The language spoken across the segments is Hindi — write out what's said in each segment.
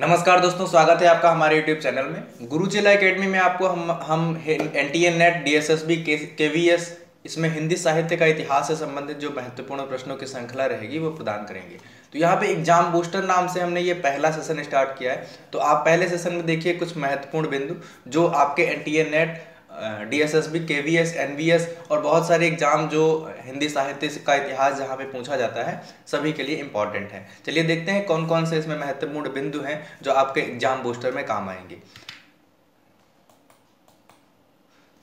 नमस्कार दोस्तों, स्वागत है आपका हमारे यूट्यूब चैनल में। गुरुखेला एकेडमी में आपको हम NTA NET DSSB KVS इसमें हिंदी साहित्य का इतिहास से संबंधित जो महत्वपूर्ण प्रश्नों की श्रृंखला रहेगी वो प्रदान करेंगे। तो यहाँ पे एग्जाम बूस्टर नाम से हमने ये पहला सेशन स्टार्ट किया है। तो आप पहले सेशन में देखिए कुछ महत्वपूर्ण बिंदु जो आपके NTA NET DSSB, KVS, NVS और बहुत सारे एग्जाम जो हिंदी साहित्य का इतिहास जहाँ पे पूछा जाता है सभी के लिए इम्पॉर्टेंट है। चलिए देखते हैं कौन कौन से इसमें महत्वपूर्ण बिंदु हैं जो आपके एग्जाम बूस्टर में काम आएंगे।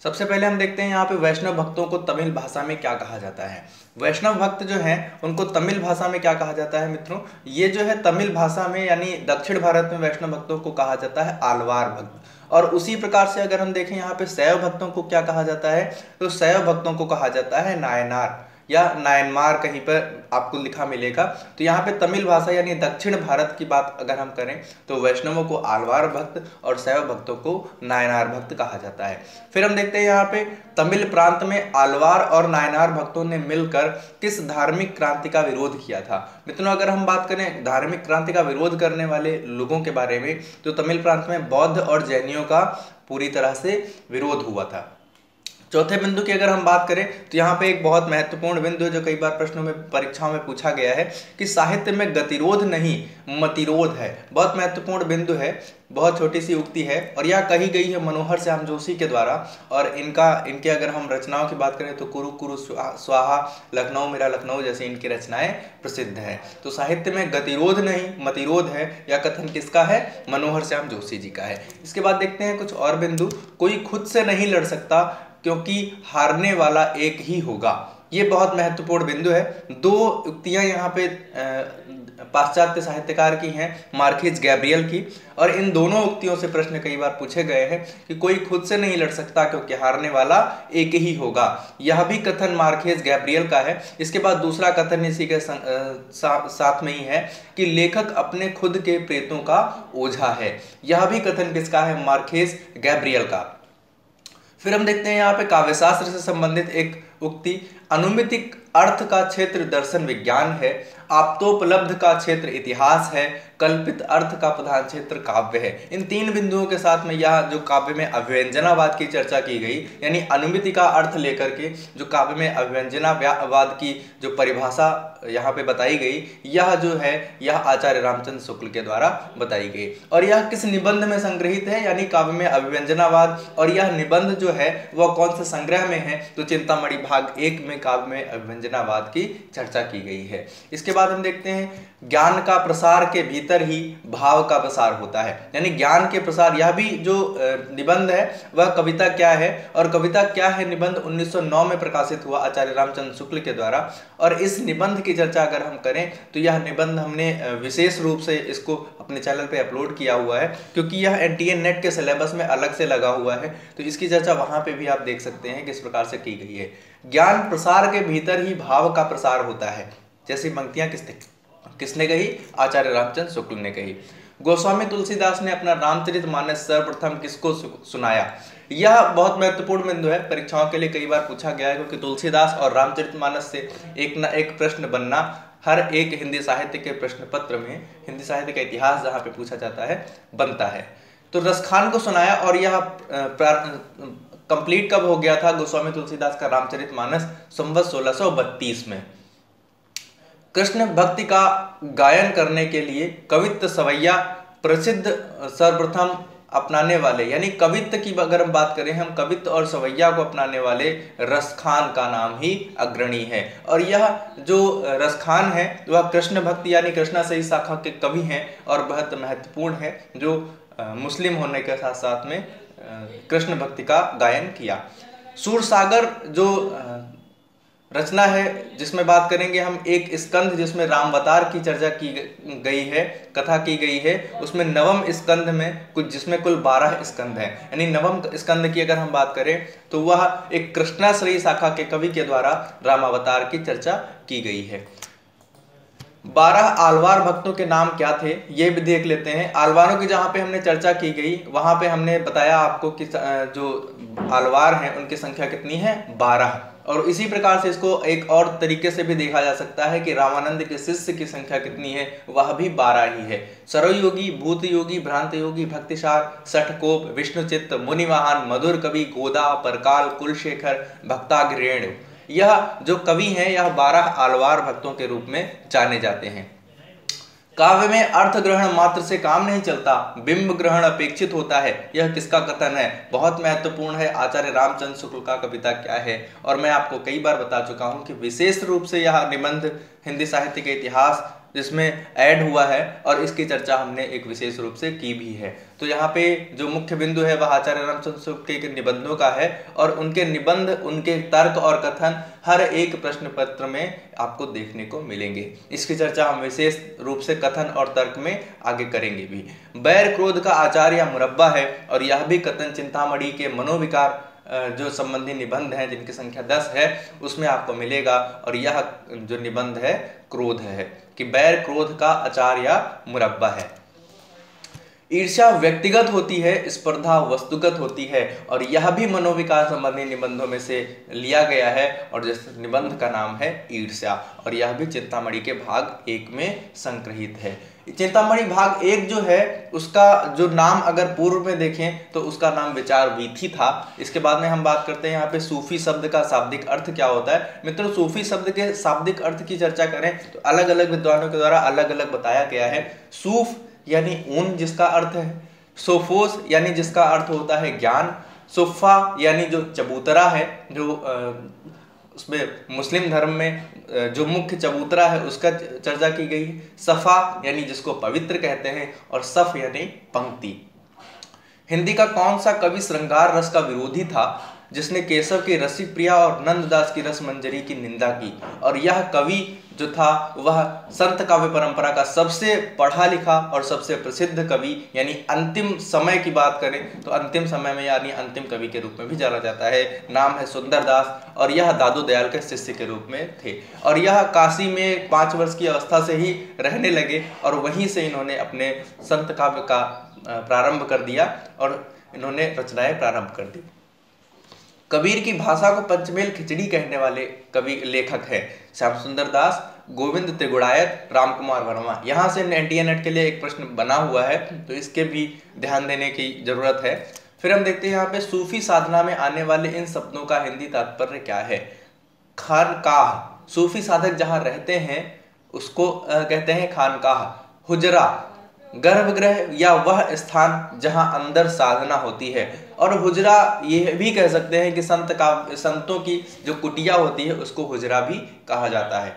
सबसे पहले हम देखते हैं यहाँ पे वैष्णव भक्तों को तमिल भाषा में क्या कहा जाता है। वैष्णव भक्त जो हैं उनको तमिल भाषा में क्या कहा जाता है मित्रों? ये जो है तमिल भाषा में यानी दक्षिण भारत में वैष्णव भक्तों को कहा जाता है आलवार भक्त। और उसी प्रकार से अगर हम देखें यहाँ पे शैव भक्तों को क्या कहा जाता है, तो शैव भक्तों को कहा जाता है नायनार या नायनमार, कहीं पर आपको लिखा मिलेगा। तो यहाँ पे तमिल भाषा यानी दक्षिण भारत की बात अगर हम करें तो वैष्णवों को आलवार भक्त और शैव भक्तों को नायनार भक्त कहा जाता है। फिर हम देखते हैं यहाँ पे तमिल प्रांत में आलवार और नायनार भक्तों ने मिलकर किस धार्मिक क्रांति का विरोध किया था। मित्रों अगर हम बात करें धार्मिक क्रांति का विरोध करने वाले लोगों के बारे में, तो तमिल प्रांत में बौद्ध और जैनियों का पूरी तरह से विरोध हुआ था। चौथे बिंदु की अगर हम बात करें तो यहाँ पे एक बहुत महत्वपूर्ण बिंदु है जो कई बार प्रश्नों में परीक्षाओं में पूछा गया है कि साहित्य में गतिरोध नहीं मतिरोध है। बहुत महत्वपूर्ण बिंदु है, बहुत छोटी सी उक्ति है और यह कही गई है मनोहर श्याम जोशी के द्वारा। और इनके अगर हम रचनाओं की बात करें तो कुरु कुरु स्वाहा, लखनऊ मेरा लखनऊ जैसी इनकी रचनाएं प्रसिद्ध हैं। तो साहित्य में गतिरोध नहीं मतिरोध है, यह कथन किसका है? मनोहर श्याम जोशी जी का है। इसके बाद देखते हैं कुछ और बिंदु। कोई खुद से नहीं लड़ सकता क्योंकि हारने वाला एक ही होगा, ये बहुत महत्वपूर्ण बिंदु है। दो उक्तियाँ यहाँ पे पाश्चात्य साहित्यकार की हैं, मार्केज गैब्रियल की, और इन दोनों उक्तियों से प्रश्न कई बार पूछे गए हैं कि कोई खुद से नहीं लड़ सकता क्योंकि हारने वाला एक ही होगा। यह भी कथन मार्केज गैब्रियल का है। इसके बाद दूसरा कथन इसी के साथ में ही है कि लेखक अपने खुद के प्रेतों का ओझा है। यह भी कथन किसका है? मार्केज गैब्रियल का। फिर हम देखते हैं यहाँ पे काव्यशास्त्र से संबंधित एक उक्ति, अनुमितिक अर्थ का क्षेत्र दर्शन विज्ञान है, आप्तोपलब्ध का क्षेत्र इतिहास है, कल्पित अर्थ का प्रधान क्षेत्र काव्य है। इन तीन बिंदुओं के साथ में यह जो काव्य में अव्यंजनावाद की चर्चा की गई, यानी अनुमिति का अर्थ लेकर के जो काव्य में अव्यंजनावाद की जो परिभाषा यहाँ पे बताई गई, यह जो है यह आचार्य रामचंद्र शुक्ल के द्वारा बताई गई। और यह किस निबंध में संग्रहित है, यानी काव्य में अव्यंजनावाद, और यह निबंध जो है वह कौन से संग्रह में है, तो चिंतामणि भाग 1 में काव्य में अव्यंजनावाद की चर्चा की गई है। इसके बाद हम देखते हैं ज्ञान का प्रसार के भीतर ही भाव का प्रसार होता है, यानी ज्ञान के प्रसार। यह भी जो निबंध है वह कविता क्या है, और कविता क्या है निबंध 1909 में प्रकाशित हुआ आचार्य रामचंद्र शुक्ल के द्वारा। और इस निबंध की चर्चा अगर हम करें तो यह निबंध हमने विशेष रूप से इसको अपने चैनल पे अपलोड किया हुआ है क्योंकि यह NTA NET के सिलेबस में अलग से लगा हुआ है, तो इसकी चर्चा वहाँ पे भी आप देख सकते हैं किस प्रकार से की गई है। ज्ञान प्रसार के भीतर ही भाव का प्रसार होता है, जैसी पंक्तियाँ किसने कही? आचार्य रामचंद्र शुक्ल ने कही। गोस्वामी तुलसीदास ने अपना रामचरितमानस सर्वप्रथम किसको सुनाया? यह बहुत महत्वपूर्ण बिंदु है, परीक्षाओं के लिए कई बार पूछा गया है क्योंकि तुलसीदास और रामचरितमानस से एक ना एक प्रश्न बनना हर एक हिंदी साहित्य के प्रश्न पत्र में, हिंदी साहित्य का इतिहास जहाँ पे पूछा जाता है, बनता है। तो रसखान को सुनाया, और यह कंप्लीट कब हो गया था गोस्वामी तुलसीदास का रामचरितमानस? संवत 1632 में। कृष्ण भक्ति का गायन करने के लिए कवित्त सवैया प्रसिद्ध सर्वप्रथम अपनाने वाले, यानी कवित्त की अगर हम बात करें, हम कवित्त और सवैया को अपनाने वाले रसखान का नाम ही अग्रणी है। और यह जो रसखान है वह कृष्ण भक्ति यानी कृष्णा से ही शाखा के कवि हैं और बहुत महत्वपूर्ण है, जो मुस्लिम होने के साथ साथ में कृष्ण भक्ति का गायन किया। सूरसागर जो रचना है जिसमें बात करेंगे हम, एक स्कंध जिसमें रामावतार की चर्चा की गई है, कथा की गई है, उसमें नवम स्कंध में कुछ, जिसमें कुल 12 स्कंध हैं, यानी नवम स्कंध की अगर हम बात करें तो वह एक कृष्णाश्रयी शाखा के कवि के द्वारा रामावतार की चर्चा की गई है। 12 आलवार भक्तों के नाम क्या थे ये भी देख लेते हैं। आलवारों की जहाँ पे हमने चर्चा की गई वहाँ पे हमने बताया आपको कि जो आलवार हैं उनकी संख्या कितनी है, 12, और इसी प्रकार से इसको एक और तरीके से भी देखा जा सकता है कि रामानंद के शिष्य की संख्या कितनी है, वह भी 12 ही है। सरोयोगी, भूत योगी, भ्रांत योगी, भक्तिसार, षठकोप, विष्णुचित्त, मुनिमहान, मधुर कवि, गोदा, परकाल, कुलशेखर, भक्तागिरेण, यह जो कवि हैं यह 12 आलवार भक्तों के रूप में जाने जाते हैं। काव्य में अर्थ ग्रहण मात्र से काम नहीं चलता, बिंब ग्रहण अपेक्षित होता है। यह किसका कथन है? बहुत महत्वपूर्ण है, आचार्य रामचंद्र शुक्ल का कविता क्या है। और मैं आपको कई बार बता चुका हूं कि विशेष रूप से यह निबंध हिंदी साहित्य के इतिहास जिसमें ऐड हुआ है और इसकी चर्चा हमने एक विशेष रूप से की भी है। तो यहाँ पे जो मुख्य बिंदु है वह आचार्य रामचंद्र शुक्ल के निबंधों का है और उनके निबंध, उनके तर्क और कथन हर एक प्रश्न पत्र में आपको देखने को मिलेंगे। इसकी चर्चा हम विशेष रूप से कथन और तर्क में आगे करेंगे भी। बैर क्रोध का आचार या मुरब्बा है और यह भी कथन चिंतामणि के मनोविकार जो संबंधी निबंध हैं जिनकी संख्या 10 है उसमें आपको मिलेगा। और यह जो निबंध है क्रोध है कि बैर क्रोध का आचार या मुरब्बा है। ईर्ष्या व्यक्तिगत होती है, स्पर्धा वस्तुगत होती है और यह भी मनोविकार संबंधी निबंधों में से लिया गया है और जिस निबंध का नाम है ईर्ष्या और यह भी चिंतामणि के भाग 1 में संग्रहित है। चिंतामणि भाग 1 जो है उसका जो नाम अगर पूर्व में देखें तो उसका नाम विचार वीथी था। इसके बाद में हम बात करते हैं यहाँ पे सूफी शब्द का शाब्दिक अर्थ क्या होता है। मित्रों सूफी शब्द के शाब्दिक अर्थ की चर्चा करें तो अलग अलग विद्वानों के द्वारा अलग अलग बताया गया है। सूफ यानी ऊन जिसका अर्थ है, सोफोस यानी जिसका अर्थ होता है ज्ञान, सोफा यानी जो चबूतरा है जो उसमें मुस्लिम धर्म में जो मुख्य चबूतरा है उसका चर्चा की गई है, सफ़ा यानी जिसको पवित्र कहते हैं और सफ़ यानी पंक्ति। हिंदी का कौन सा कवि श्रृंगार रस का विरोधी था जिसने केशव की रसी प्रिया और नंददास की रस मंजरी की निंदा की। और यह कवि जो था वह संत काव्य परंपरा का सबसे पढ़ा लिखा और सबसे प्रसिद्ध कवि यानी अंतिम समय की बात करें तो अंतिम समय में यानी अंतिम कवि के रूप में भी जाना जाता है। नाम है सुंदरदास और यह दादू दयाल के शिष्य के रूप में थे और यह काशी में 5 वर्ष की अवस्था से ही रहने लगे और वहीं से इन्होंने अपने संत काव्य का प्रारंभ कर दिया और इन्होंने रचनाएँ प्रारंभ कर दी। कबीर की भाषा को पंचमेल खिचड़ी कहने वाले कवि लेखक हैं श्याम सुंदर दास, गोविंद त्रिगुणायत, रामकुमार वर्मा। यहाँ से एनटीए नेट के लिए एक प्रश्न बना हुआ है तो इसके भी ध्यान देने की जरूरत है। फिर हम देखते हैं यहाँ पे सूफी साधना में आने वाले इन शब्दों का हिंदी तात्पर्य क्या है। खानकाह, सूफी साधक जहाँ रहते हैं उसको कहते हैं खानकाह। हुजरा, गर्भगृह या वह स्थान जहां अंदर साधना होती है। और हुजरा यह भी कह सकते हैं कि संतों की जो कुटिया होती है उसको हुजरा भी कहा जाता है।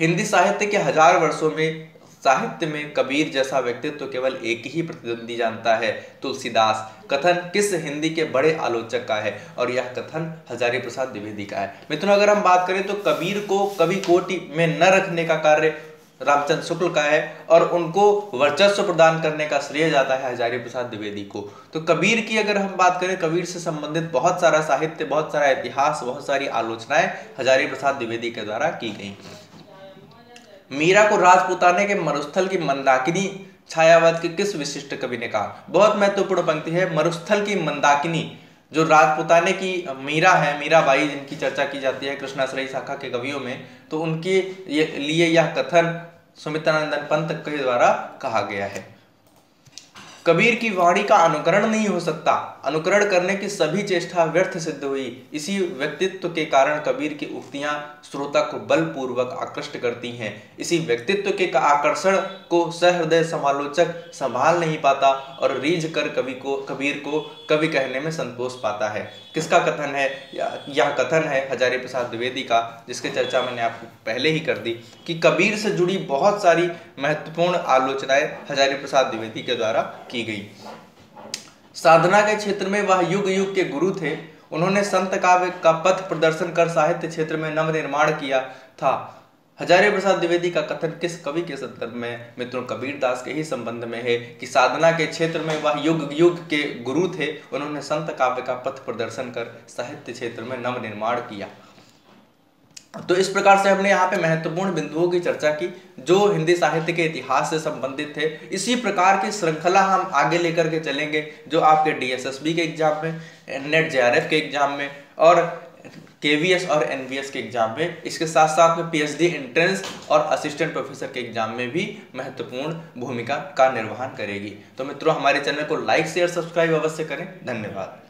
हिंदी साहित्य के 1000 वर्षों में साहित्य में कबीर जैसा व्यक्तित्व केवल एक ही प्रतिद्वंदी जानता है, तुलसीदास। कथन किस हिंदी के बड़े आलोचक का है और यह कथन हजारी प्रसाद द्विवेदी का है। मित्रों अगर हम बात करें तो कबीर को कवि कोटि में न रखने का कार्य रामचंद्र शुक्ल का है और उनको वर्चस्व प्रदान करने का श्रेय जाता है हजारी प्रसाद द्विवेदी को। तो कबीर की अगर हम बात करें, कबीर से संबंधित बहुत सारा साहित्य, बहुत सारा इतिहास, बहुत सारी आलोचनाएं हजारी प्रसाद द्विवेदी के द्वारा की गई। मीरा को राजपुताने के मरुस्थल की मंदाकिनी छायावाद के किस विशिष्ट कवि ने कहा। बहुत महत्वपूर्ण पंक्ति है, मरुस्थल की मंदाकिनी जो राजपुताने की मीरा है, मीराबाई जिनकी चर्चा की जाती है कृष्णाश्रयी शाखा के कवियों में, तो उनके लिए यह कथन सुमित्रानंदन पंत के द्वारा कहा गया है। कबीर की वाणी का अनुकरण नहीं हो सकता, अनुकरण करने की सभी चेष्टा व्यर्थ सिद्ध हुई। इसी व्यक्तित्व के कारण कबीर की उक्तियां श्रोता को बलपूर्वक आकृष्ट करती हैं। इसी व्यक्तित्व के आकर्षण को सहृदय समालोचक संभाल नहीं पाता और रीझ कर कबीर को कवि कहने में संतोष पाता है। किसका कथन है? यह कथन है हजारी प्रसाद द्विवेदी का, जिसकी चर्चा मैंने आपको पहले ही कर दी कि कबीर से जुड़ी बहुत सारी महत्वपूर्ण आलोचनाएं हजारी प्रसाद द्विवेदी के द्वारा की गई। साधना के क्षेत्र में वह युग युग के गुरु थे। उन्होंने संत काव्य का पथ प्रदर्शन कर साहित्य क्षेत्र में नव निर्माण किया था। हजारी प्रसाद द्विवेदी का कथन किस कवि के संदर्भ में? मित्रों कबीरदास के ही संबंध में है कि साधना के क्षेत्र में वह युग युग के गुरु थे। उन्होंने संत काव्य का पथ प्रदर्शन कर साहित्य क्षेत्र में नव निर्माण किया। तो इस प्रकार से हमने यहाँ पे महत्वपूर्ण बिंदुओं की चर्चा की जो हिंदी साहित्य के इतिहास से संबंधित थे। इसी प्रकार की श्रृंखला हम आगे लेकर के चलेंगे जो आपके DSSB के एग्जाम में, NET JRF के एग्जाम में और केवीएस और एनवीएस के एग्जाम में, इसके साथ साथ में पीएचडी एंट्रेंस और असिस्टेंट प्रोफेसर के एग्जाम में भी महत्वपूर्ण भूमिका का निर्वहन करेगी। तो मित्रों, हमारे चैनल को लाइक शेयर सब्सक्राइब अवश्य करें। धन्यवाद।